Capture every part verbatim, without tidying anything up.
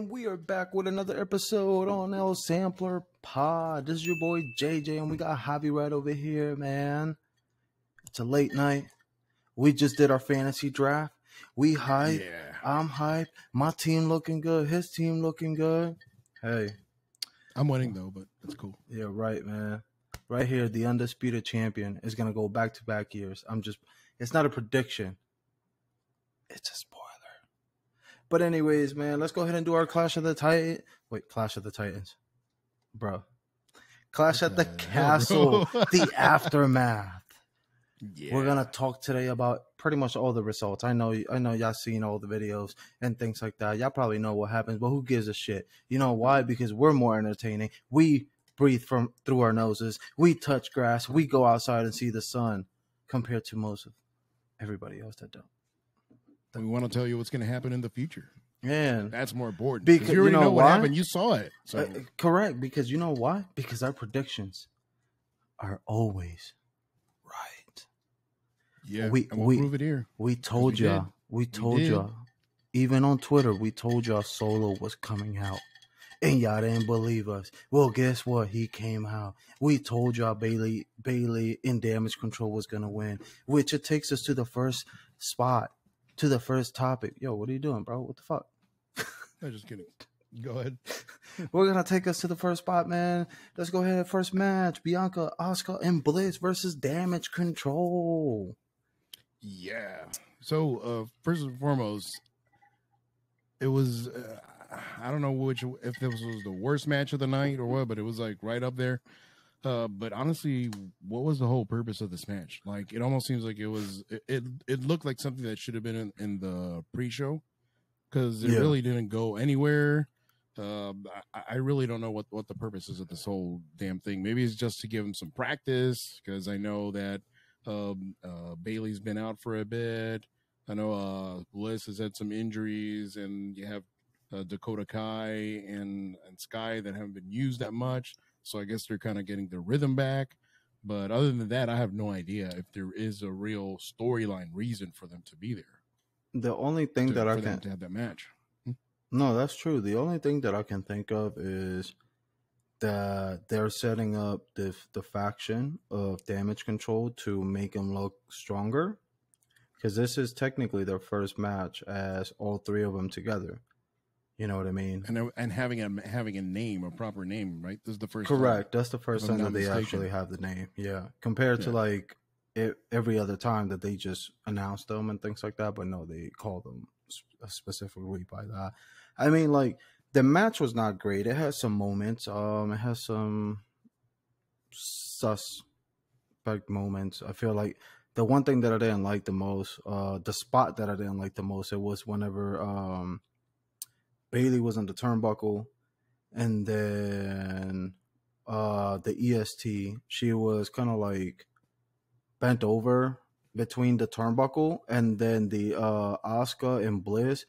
and we are back with another episode on El Sampler Pod. This is your boy J J, and we got Javi right over here, man. It's a late night. We just did our fantasy draft. We hype. Yeah. I'm hype. My team looking good. His team looking good. Hey. I'm winning, though, but that's cool. Yeah, right, man. Right here, the undisputed champion is going to go back-to-back years. I'm just – it's not a prediction. It's a spoiler. But anyways, man, let's go ahead and do our Clash of the Titans. Wait, Clash of the Titans. Bro. Clash at the Castle, the aftermath. Yeah. We're going to talk today about pretty much all the results. I know I know y'all seen all the videos and things like that. Y'all probably know what happens, but who gives a shit? You know why? Because we're more entertaining. We breathe from through our noses. We touch grass. We go outside and see the sun compared to most of everybody else that don't. We want to tell you what's going to happen in the future. Yeah. That's more important. Because you already you know, know what why? happened. You saw it. So. Uh, correct. Because you know why? Because our predictions are always right. Yeah. We, and we'll we, prove it here. We told y'all. We, we told y'all. Even on Twitter, we told y'all Solo was coming out. And y'all didn't believe us. Well, guess what? He came out. We told y'all Bayley, Bayley in Damage Control was going to win, which it takes us to the first spot. To the first topic. Yo, what are you doing, bro? What the fuck? I'm just kidding. Go ahead. We're going to take us to the first spot, man. Let's go ahead. First match. Bianca, Asuka, and Bliss versus Damage Control. Yeah. So, uh, first and foremost, it was, uh, I don't know which, if this was the worst match of the night or what, but it was like right up there. Uh, but honestly, what was the whole purpose of this match? Like, it almost seems like it was, it it, it looked like something that should have been in, in the pre-show because it yeah. really didn't go anywhere. Uh, I, I really don't know what, what the purpose is of this whole damn thing. Maybe it's just to give him some practice because I know that um, uh, Bailey's been out for a bit. I know uh, Bliss has had some injuries, and you have uh, Dakota Kai and, and Sky that haven't been used that much. So I guess they're kind of getting their rhythm back. But other than that, I have no idea if there is a real storyline reason for them to be there. The only thing to, that I can... to have that match. No, that's true. The only thing that I can think of is that they're setting up the, the faction of Damage Control to make them look stronger. Because this is technically their first match as all three of them together. You know what I mean? And and having a having a name, a proper name, right? This is the first correct. Time, That's the first time that they mistaken. actually have the name. Yeah, compared yeah. to like it, every other time that they just announce them and things like that. But no, they call them specifically by that. I mean, like the match was not great. It has some moments. Um, it has some suspect moments. I feel like the one thing that I didn't like the most, uh, the spot that I didn't like the most, it was whenever um. Bailey was on the turnbuckle, and then uh, the E S T, she was kind of like bent over between the turnbuckle, and then the uh, Asuka and Bliss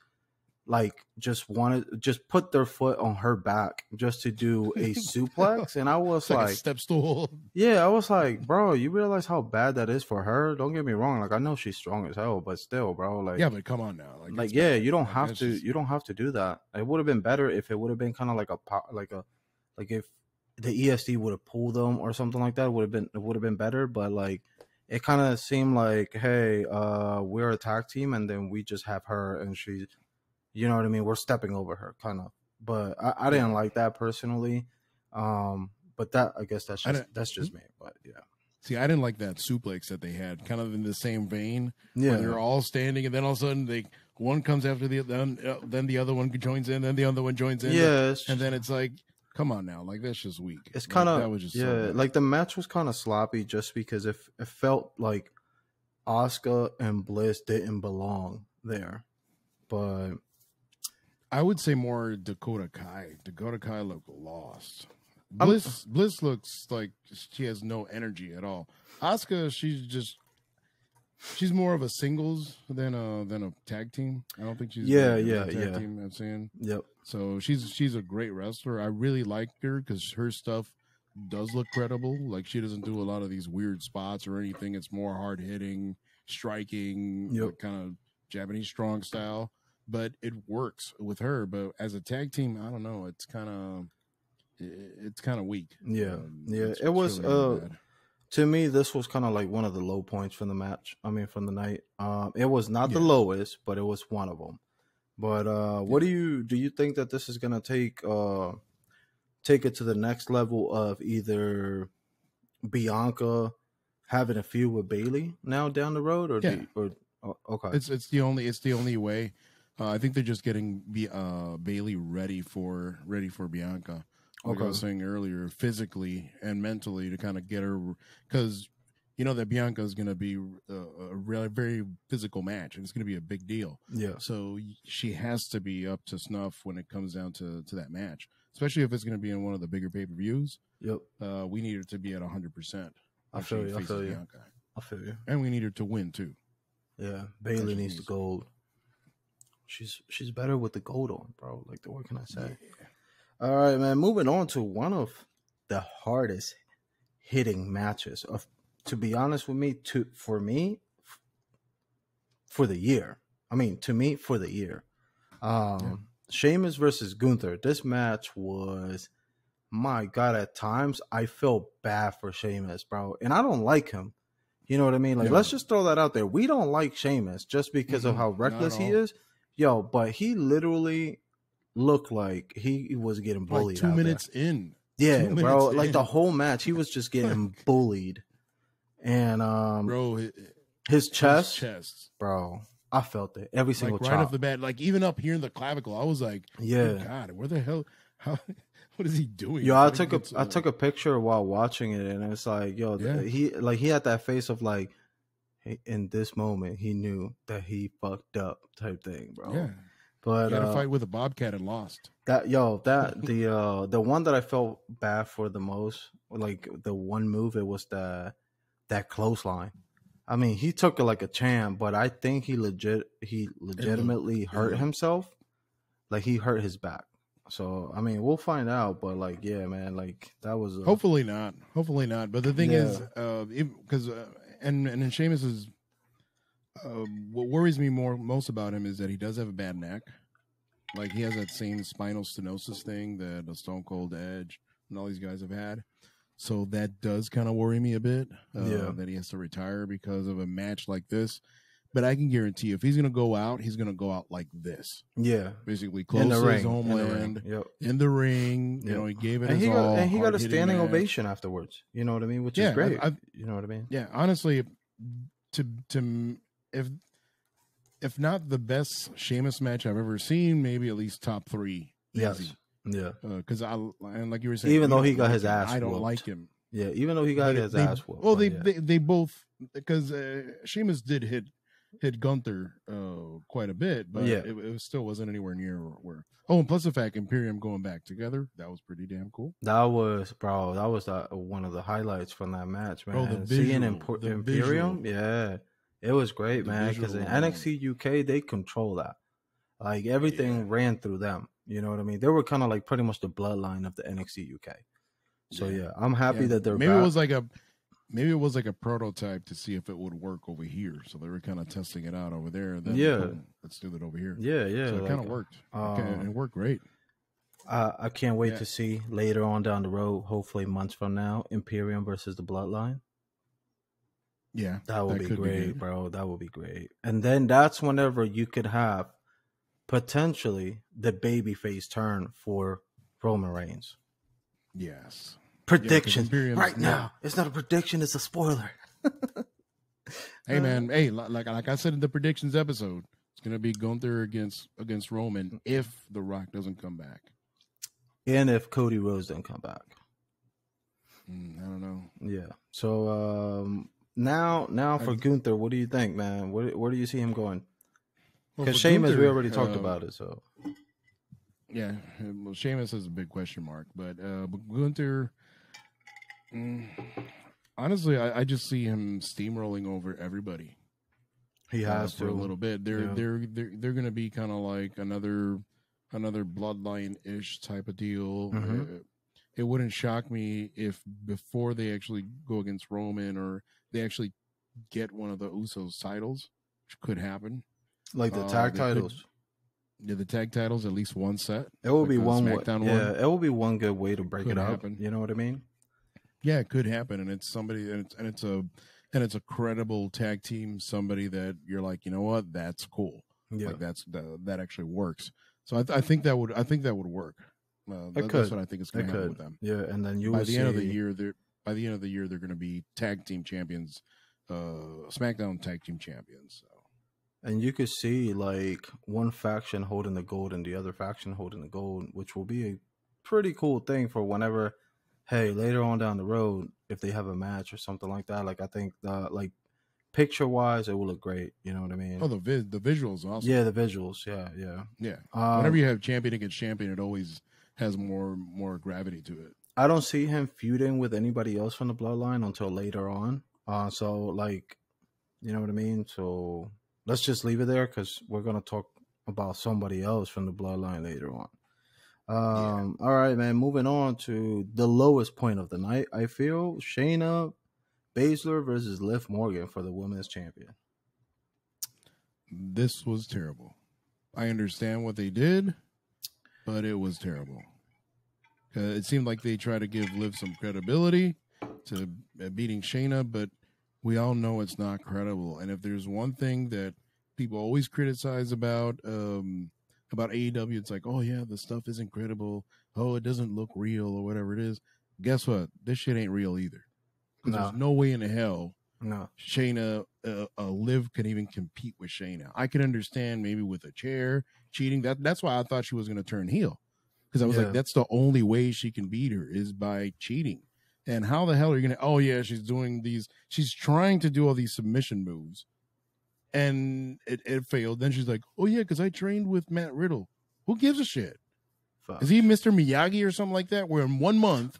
like just wanted, just put their foot on her back just to do a suplex. And I was like, like a step stool. Yeah, I was like, bro, you realize how bad that is for her? Don't get me wrong. Like, I know she's strong as hell, but still, bro, like, yeah, but come on now. Like, like yeah, bad. you don't like, have to, just... you don't have to do that. It would have been better if it would have been kind of like a, like a, like if the E S D would have pulled them or something like that, would have been, it would have been better. But like, it kind of seemed like, hey, uh, we're a tag team, and then we just have her, and she's, you know what I mean? We're stepping over her, kind of. But I, I didn't like that personally. Um, but that, I guess that's just, that's just me. But yeah. See, I didn't like that suplex that they had, kind of in the same vein. Yeah. They're all standing, and then all of a sudden, they one comes after the other, then, uh, then the other one joins in, then the other one joins in. Yeah. And, just, and then it's like, come on now, like that's just weak. It's kind of like, that was just yeah. So like the match was kind of sloppy, just because if it, it felt like Asuka and Bliss didn't belong there, but. I would say more Dakota Kai. Dakota Kai looked lost. Bliss I'm, Bliss looks like she has no energy at all. Asuka, she's just she's more of a singles than a than a tag team. I don't think she's yeah like yeah a tag yeah. team, I'm saying yep. So she's she's a great wrestler. I really like her because her stuff does look credible. Like she doesn't do a lot of these weird spots or anything. It's more hard hitting, striking, yep. like kind of Japanese strong style. but it works with her. But as a tag team, I don't know. It's kind of it's kind of weak. Yeah, um, yeah. It was really uh, to me, this was kind of like one of the low points from the match. I mean, from the night. Um, it was not yeah. the lowest, but it was one of them. But uh, what yeah. do you do? You think that this is gonna take uh, take it to the next level of either Bianca having a feud with Bayley now down the road, or yeah. do, or oh, okay, it's it's the only it's the only way. Uh, I think they're just getting B, uh, Bayley ready for ready for Bianca. Like okay. I was saying earlier, physically and mentally to kind of get her, because you know that Bianca is going to be a, a really, very physical match, and it's going to be a big deal. Yeah. So she has to be up to snuff when it comes down to to that match, especially if it's going to be in one of the bigger pay per views. Yep. Uh, we need her to be at a hundred percent. I feel you. I feel you. I feel you. And we need her to win too. Yeah, Bayley needs the gold. She's she's better with the gold on, bro. Like, what can I say? Yeah. All right, man. Moving on to one of the hardest hitting matches of, to be honest with me, to for me, f- for the year. I mean, to me, for the year. Um, yeah. Sheamus versus Gunther. This match was, my God, at times I felt bad for Sheamus, bro. And I don't like him. You know what I mean? Like, yeah. let's just throw that out there. We don't like Sheamus just because mm-hmm. of how reckless he is. Yo, but he literally looked like he was getting bullied. Like two out minutes there. in. Yeah, two bro. Like in. the whole match, he was just getting bullied. And um, bro, his, his chest, his chest, bro. I felt it every single time. Like right chop. off the bat, like even up here in the clavicle, I was like, yeah, oh God, where the hell? How? What is he doing? Yo, I what took a I took a picture while watching it, and it's like, yo, yeah. he like he had that face of like, in this moment, he knew that he fucked up type thing, bro. Yeah. But had uh, a fight with a bobcat and lost. That yo, that the uh, the one that I felt bad for the most, like the one move, it was the that clothesline. I mean, he took it like a champ, but I think he legit he legitimately mm-hmm. hurt mm-hmm. himself. Like he hurt his back. So I mean, we'll find out. But like, yeah, man, like that was a... hopefully not, hopefully not. But the thing yeah. is, uh, because uh, and and in Sheamus's. Uh, what worries me more most about him is that he does have a bad neck. Like he has that same spinal stenosis thing that a Stone Cold Edge and all these guys have had. So that does kind of worry me a bit uh, yeah. that he has to retire because of a match like this. But I can guarantee if he's going to go out, he's going to go out like this. Yeah. Basically close to his homeland, in the ring. Yep. In the ring. Yep. You know, he gave it and his he got, all. And he got a standing match. ovation afterwards. You know what I mean? Which yeah, is great. I, I, you know what I mean? Yeah. Honestly, to to... If if not the best Sheamus match I've ever seen, maybe at least top three. Yes. Easy. Yeah. Because uh, I and like you were saying, even though he got his ass, I don't whooped. like him. Yeah. Even though he got they, his they, ass. Whooped, well, they, yeah. they they both because uh, Sheamus did hit hit Gunther uh, quite a bit, but yeah. it, it still wasn't anywhere near where. Oh, and plus the fact Imperium going back together, that was pretty damn cool. That was bro. That was the, one of the highlights from that match, man. Bro, the visual, Seeing Imp- the Imperium, visual. yeah. It was great, the man, because in N X T U K, they control that. Like, everything yeah. ran through them. You know what I mean? They were kind of like pretty much the bloodline of the N X T U K. So, yeah, yeah I'm happy yeah. that they're maybe back. It was like a Maybe it was like a prototype to see if it would work over here. So they were kind of testing it out over there. And then yeah. Cool, let's do it over here. Yeah, yeah. So it like, kind of worked. Um, okay, it worked great. I, I can't wait yeah. to see later on down the road, hopefully months from now, Imperium versus the Bloodline. Yeah, that would that be great, be bro. That would be great. And then that's whenever you could have potentially the babyface turn for Roman Reigns. Yes. Prediction yeah, right now. now. It's not a prediction. It's a spoiler. Hey, man. Hey, like like I said in the predictions episode, it's going to be Gunther against against Roman if The Rock doesn't come back. And if Cody Rhodes doesn't come back. Mm, I don't know. Yeah. So, um... Now, now for Gunther, what do you think, man? Where, where do you see him going? Because well, Sheamus, Gunther, we already talked uh, about it, so. Yeah, well, Sheamus is a big question mark. But, uh, but Gunther, mm, honestly, I, I just see him steamrolling over everybody. He has uh, for to. a little bit. They're yeah. they're they're they're going to be kind of like another another bloodline-ish type of deal. Mm-hmm. It, it wouldn't shock me if before they actually go against Roman or they actually get one of the Usos titles, which could happen. Like the tag uh, titles. Yeah, the tag titles, at least one set. It will like be one. SmackDown yeah, one. It will be one good way to break could it up. Happen. You know what I mean? Yeah, it could happen, and it's somebody, and it's and it's a and it's a credible tag team. Somebody that you're like, you know what, that's cool. Yeah. Like that's that, that actually works. So I, th I think that would I think that would work. Uh, that, that's what I think is going to happen could. with them. Yeah, and then you by will the see... end of the year, they're by the end of the year they're going to be tag team champions, uh, SmackDown tag team champions. So. And you could see like one faction holding the gold and the other faction holding the gold, which will be a pretty cool thing for whenever. Hey, later on down the road, if they have a match or something like that, like I think the like picture wise, it will look great. You know what I mean? Oh, the vi the visuals also. Yeah, the visuals. Yeah, yeah, yeah. Um, Whenever you have champion against champion, it always has more more gravity to it. I don't see him feuding with anybody else from the bloodline until later on. Uh, so like, you know what I mean? So let's just leave it there because we're gonna talk about somebody else from the bloodline later on. Um, yeah. All right, man. Moving on to the lowest point of the night, I feel Shayna Baszler versus Liv Morgan for the women's champion. This was terrible. I understand what they did, but it was terrible. Uh, it seemed like they tried to give Liv some credibility to beating Shayna, but we all know it's not credible. And if there's one thing that people always criticize about, um, about A E W, it's like, oh yeah, the stuff is incredible. Oh, it doesn't look real or whatever it is. Guess what? This shit ain't real either. Because no. there's no way in the hell no. Shayna, uh, uh, Liv can even compete with Shayna. I can understand maybe with a chair, cheating. That That's why I thought she was going to turn heel. Because I was yeah. like, that's the only way she can beat her is by cheating. And how the hell are you going to, oh yeah, she's doing these, she's trying to do all these submission moves. And it, it failed. Then she's like, oh yeah, because I trained with Matt Riddle. Who gives a shit? Fuck. Is he Mister Miyagi or something like that? Where in one month,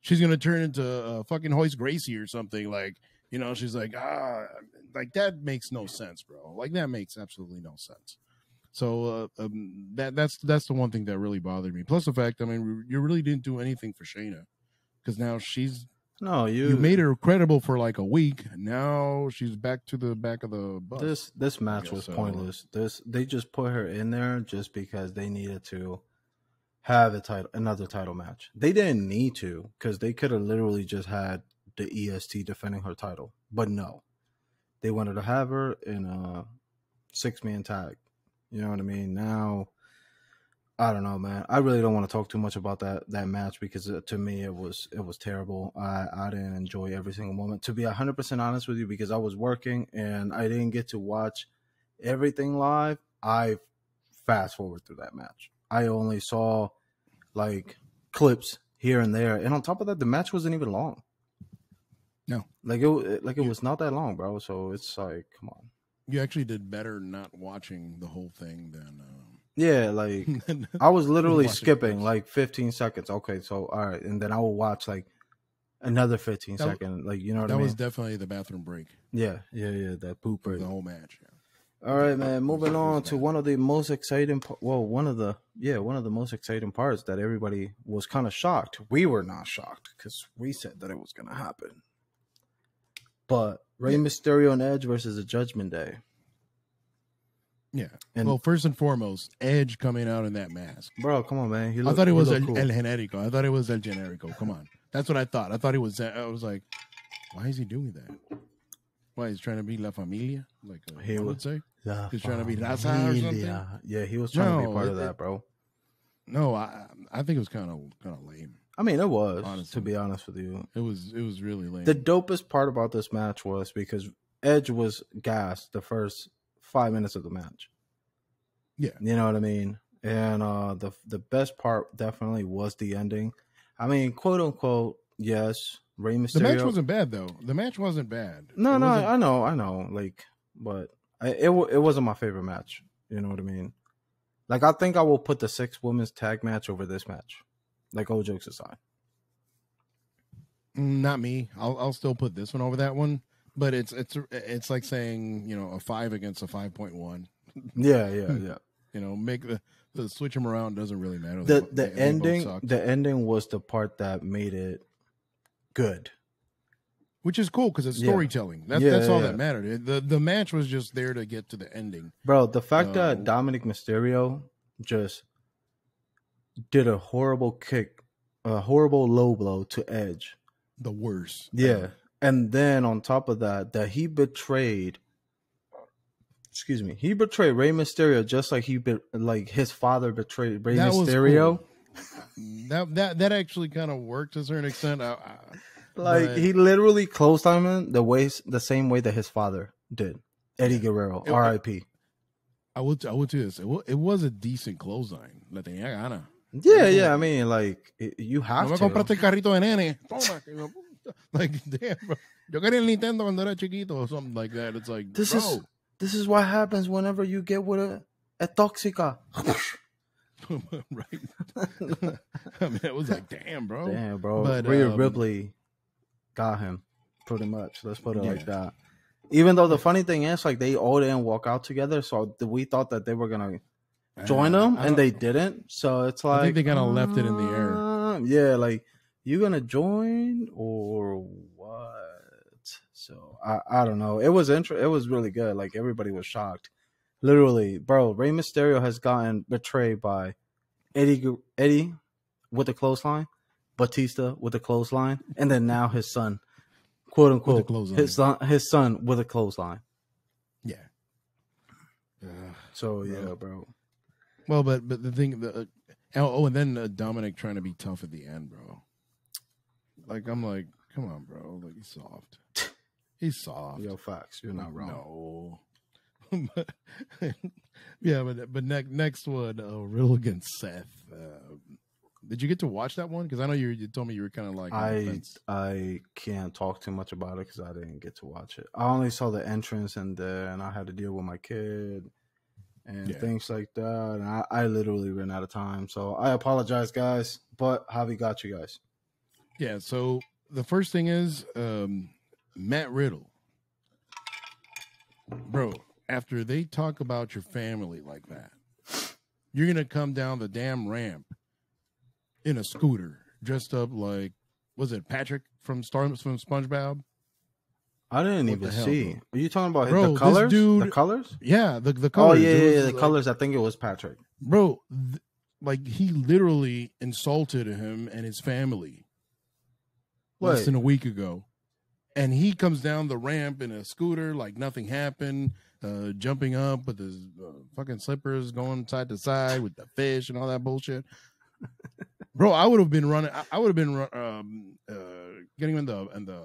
she's going to turn into uh, fucking Hoyce Gracie or something. Like, you know, she's like, ah, like that makes no sense, bro. Like that makes absolutely no sense. So uh, um, that that's that's the one thing that really bothered me. Plus the fact, I mean, you really didn't do anything for Shayna. Because now she's... No, you you made her credible for like a week. Now she's back to the back of the bus. This this match was so pointless. This they just put her in there just because they needed to have a title, another title match. They didn't need to because they could have literally just had the E S T defending her title, but no, they wanted to have her in a six man tag. You know what I mean? Now, I don't know, man. I really don't want to talk too much about that that match because uh, to me it was it was terrible. I I didn't enjoy every single moment. To be a hundred percent honest with you, because I was working and I didn't get to watch everything live. I fast forward through that match. I only saw like clips here and there, and on top of that, the match wasn't even long. No, like it like it was not that long, bro. So it's like, come on. You actually did better not watching the whole thing than. Uh... Yeah, like I was literally skipping like fifteen seconds. Okay, so all right, and then I will watch like another fifteen second. Like, you know what I mean? That was definitely the bathroom break. Yeah, yeah, yeah. That poop break. The whole match. Yeah. All right, man. Moving on to one of the most exciting. Well, one of the yeah, one of the most exciting parts that everybody was kind of shocked. We were not shocked because we said that it was gonna happen. But Rey yeah. Mysterio and Edge versus the Judgment Day. Yeah. And well, first and foremost, Edge coming out in that mask. Bro, come on, man. He looked, I thought it was El, cool. El Generico. I thought it was El Generico. Come on. That's what I thought. I thought it was that. I was like, why is he doing that? Why? He's trying to be La Familia? Like uh, he I would say. La he's trying to be Raza or something. Yeah, he was trying no, to be part it, of that, bro. No, I I think it was kind of kind of lame. I mean, it was, honestly. To be honest with you. It was it was really lame. The dopest part about this match was because Edge was gassed the first five minutes of the match. Yeah. You know what I mean? And uh, the the best part definitely was the ending. I mean, quote unquote, yes, Rey Mysterio. The match wasn't bad, though. The match wasn't bad. No, it no, I know, I know. Like, but I, it, it wasn't my favorite match. You know what I mean? Like, I think I will put the six women's tag match over this match. Like, all jokes aside. Not me. I'll, I'll still put this one over that one. But it's it's it's like saying, you know, a five against a five point one. Yeah, yeah, yeah. You know, make the, the switch them around doesn't really matter. The the they, ending the ending was the part that made it good, which is cool because it's storytelling. Yeah. That's yeah, that's yeah, all yeah. that mattered. The the match was just there to get to the ending. Bro, the fact uh, that Dominic Mysterio just did a horrible kick, a horrible low blow to Edge. The worst. Yeah. And then on top of that, that he betrayed, excuse me, he betrayed Rey Mysterio just like he be, like his father betrayed Rey that Mysterio. Cool. that that that actually kind of worked to a certain extent. I, I, like but... he literally closed on him the way the same way that his father did. Eddie Guerrero, R I P. I would I would do this. It, w it was a decent clothesline. La tenía gana. Yeah, yeah. I mean, like it, you have no to. Compraste carrito de nene. Toma. Like, damn, bro. Yo quería el Nintendo cuando era chiquito or something like that. It's like this bro. is this is what happens whenever you get with a a toxica. Right. I mean, it was like, damn, bro. Damn, bro. But, Rhea um, Ripley got him pretty much. Let's put it yeah. like that. Even though the funny thing is, like, they all didn't walk out together, so we thought that they were gonna join them, and they didn't. So it's like I think they kind of uh, left it in the air. Yeah, like you gonna join or what? So I, I don't know. It was intro. It was really good. Like everybody was shocked. Literally, bro. Rey Mysterio has gotten betrayed by Eddie Eddie with the clothesline, Batista with the clothesline, and then now his son. "Quote unquote," his son, his son with a clothesline. Yeah. Uh, so yeah, bro. bro. Well, but but the thing, the uh, oh, and then uh, Dominic trying to be tough at the end, bro. Like I'm like, come on, bro. Like he's soft. He's soft. Yo, Fox, you're not wrong. No. but, yeah, but but next next one, uh, Riddle against Seth. Uh, Did you get to watch that one? Because I know you, you told me you were kind of like... I I can't talk too much about it because I didn't get to watch it. I only saw the entrance and the, and I had to deal with my kid and yeah. things like that. And I, I literally ran out of time. So I apologize, guys. But Javi got you guys. Yeah, so the first thing is um, Matt Riddle. Bro, after they talk about your family like that, you're going to come down the damn ramp in a scooter, dressed up like, was it Patrick from Star from SpongeBob? I didn't what even hell, see. Bro? Are you talking about bro, the colors? Dude, the colors? Yeah, the the colors. Oh yeah, yeah, yeah the like, colors. I think it was Patrick. Bro, like he literally insulted him and his family Wait. less than a week ago, and he comes down the ramp in a scooter like nothing happened, uh, jumping up with his uh, fucking slippers, going side to side with the fish and all that bullshit. Bro, I would have been running. I would have been um, uh, getting in the in the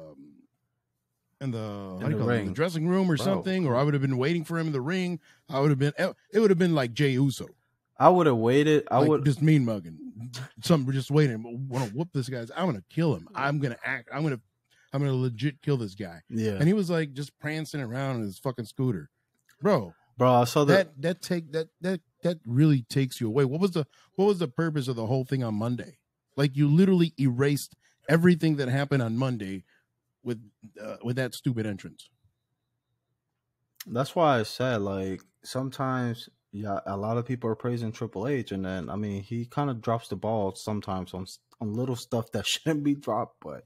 in the, in the, it, the dressing room or bro. something, or I would have been waiting for him in the ring. I would have been. It would have been like Jey Uso. I would have waited. I like would just mean mugging. Some just waiting. I want to whoop this guy's. I'm gonna kill him. I'm gonna act. I'm gonna. I'm gonna legit kill this guy. Yeah. And he was like just prancing around in his fucking scooter, bro. Bro, I saw that. That, that take that that. That really takes you away. What was the what was the purpose of the whole thing on Monday? Like you literally erased everything that happened on Monday with uh, with that stupid entrance. That's why I said like sometimes yeah, a lot of people are praising Triple H, and then I mean he kind of drops the ball sometimes on on little stuff that shouldn't be dropped. But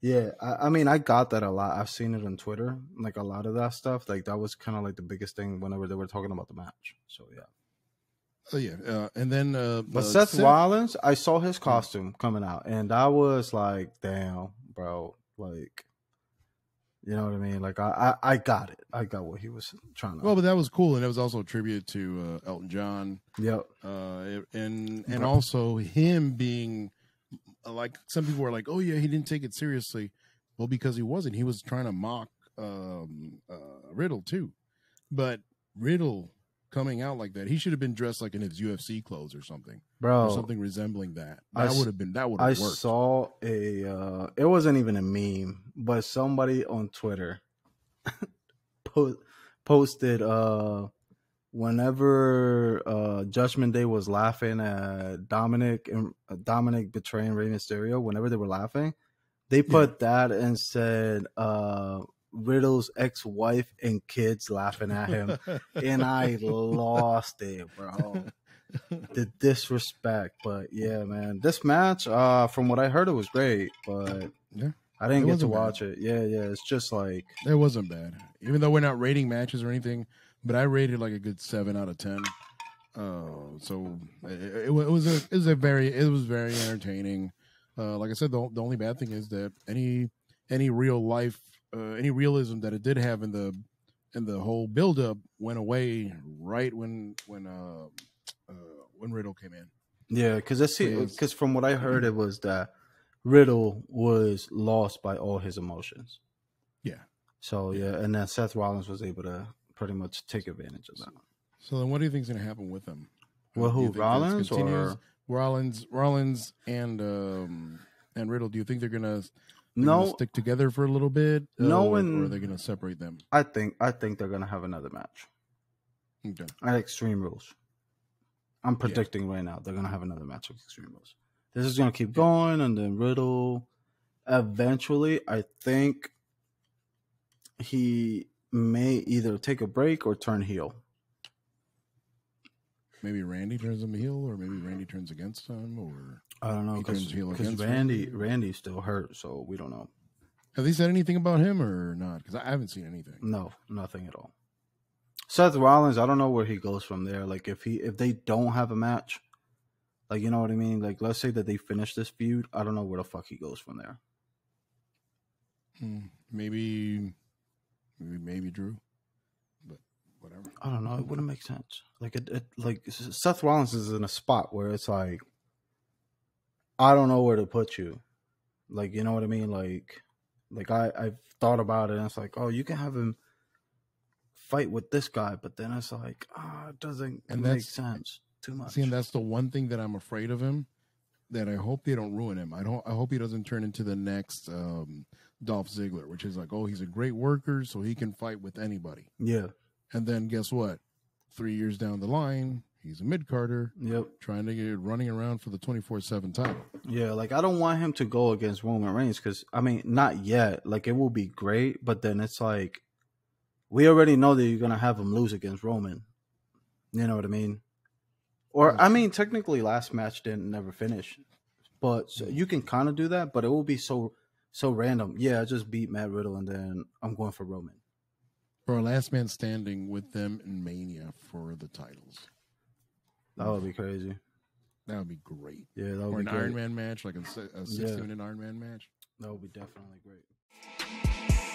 yeah, I, I mean I got that a lot. I've seen it on Twitter, like a lot of that stuff. Like that was kind of like the biggest thing whenever they were talking about the match. So yeah, so yeah, uh, and then uh, but uh, Seth Rollins, I saw his costume coming out, and I was like, damn, bro, like, you know what I mean? Like I, I, I got it. I got what he was trying to. Well, but that was cool, and it was also a tribute to uh, Elton John. Yep, uh, and and bro. also him being. Like some people were like, oh yeah, he didn't take it seriously. Well, because he wasn't. He was trying to mock um, uh, Riddle too. But Riddle coming out like that, he should have been dressed like in his U F C clothes or something, bro, or something resembling that. That would have been that would have worked. I saw a. Uh, it wasn't even a meme, but somebody on Twitter po posted uh, whenever uh, Judgment Day was laughing at Dominic and uh, Dominic betraying Rey Mysterio, whenever they were laughing, they put yeah. that and said uh, Riddle's ex-wife and kids laughing at him, and I lost it, bro. The disrespect, but yeah, man, this match, uh, from what I heard, it was great, but yeah. I didn't it get to watch bad. it. Yeah, yeah, it's just like it wasn't bad, even though we're not rating matches or anything. But I rated like a good seven out of ten. Uh, so it, it was a, it was a very, it was very entertaining. Uh, like I said, the the only bad thing is that any any real life, uh, any realism that it did have in the in the whole build up went away right when when uh, uh, when Riddle came in. Yeah, because I see, because from what I heard, it was that Riddle was lost by all his emotions. Yeah. So yeah, and then Seth Rollins was able to pretty much take advantage of that. So then, what do you think is going to happen with him? Well, who, Rollins or Rollins, Rollins and um, and Riddle? Do you think they're going to no stick together for a little bit? No, or, and or are they going to separate them? I think I think they're going to have another match. Okay. At Extreme Rules, I'm predicting yeah. right now they're going to have another match at Extreme Rules. This is going to keep going, and then Riddle, eventually, I think he may either take a break or turn heel. Maybe Randy turns him heel, or maybe Randy turns against him, or I don't know, because Randy him. Randy's still hurt, so we don't know. Have they said anything about him or not? Because I haven't seen anything. No, nothing at all. Seth Rollins, I don't know where he goes from there. Like if he if they don't have a match, like you know what I mean. Like let's say that they finish this feud, I don't know where the fuck he goes from there. Hmm, maybe, maybe, maybe Drew. Whatever. I don't know. It wouldn't make sense. Like it, it, like Seth Rollins is in a spot where it's like, I don't know where to put you. Like, you know what I mean? Like, like I, I've thought about it, and it's like, oh, you can have him fight with this guy, but then it's like, ah, oh, it doesn't and make sense too much. See, and that's the one thing that I'm afraid of him. That I hope they don't ruin him. I don't. I hope he doesn't turn into the next um, Dolph Ziggler, which is like, oh, he's a great worker, so he can fight with anybody. Yeah. And then guess what? Three years down the line, he's a mid-carder. Yep. Trying to get running around for the twenty-four seven title. Yeah, like I don't want him to go against Roman Reigns because, I mean, not yet. Like it will be great, but then it's like we already know that you're going to have him lose against Roman. You know what I mean? Or, That's I mean, technically last match didn't never finish. But so you can kind of do that, but it will be so, so random. Yeah, I just beat Matt Riddle and then I'm going for Roman. For a last man standing with them in Mania for the titles. That would be crazy. That would be great. Yeah, that would or be an great. Iron Man match, like a, a sixty-minute yeah. Iron Man match. That would be definitely great.